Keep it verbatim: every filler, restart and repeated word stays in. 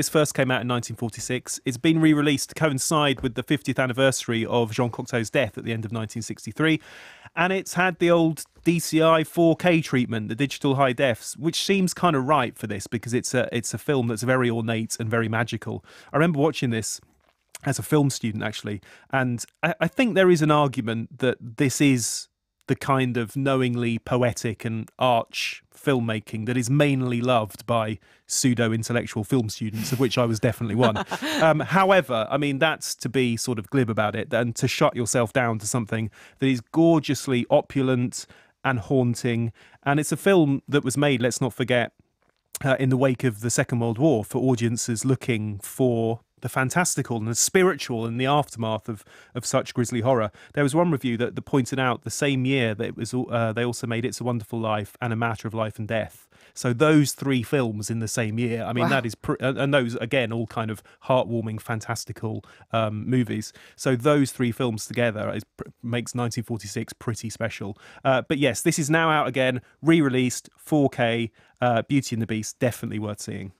This first came out in nineteen forty-six. It's been re-released to coincide with the fiftieth anniversary of Jean Cocteau's death at the end of nineteen sixty-three. And it's had the old D C I four K treatment, the digital high defs, which seems kind of right for this because it's a, it's a film that's very ornate and very magical. I remember watching this as a film student, actually. And I, I think there is an argument that this is the kind of knowingly poetic and arch filmmaking that is mainly loved by pseudo-intellectual film students, of which I was definitely one. Um, however, I mean, that's to be sort of glib about it and to shut yourself down to something that is gorgeously opulent and haunting. And it's a film that was made, let's not forget, uh, in the wake of the Second World War, for audiences looking for the fantastical and the spiritual in the aftermath of of such grisly horror. There was one review that, that pointed out the same year that it was uh, they also made It's a Wonderful Life and A Matter of Life and Death. So those three films in the same year. I mean, wow. that is pr and those again all kind of heartwarming, fantastical um, movies. So those three films together is, makes nineteen forty-six pretty special. Uh, but yes, this is now out again, re-released four K. Uh, Beauty and the Beast, definitely worth seeing.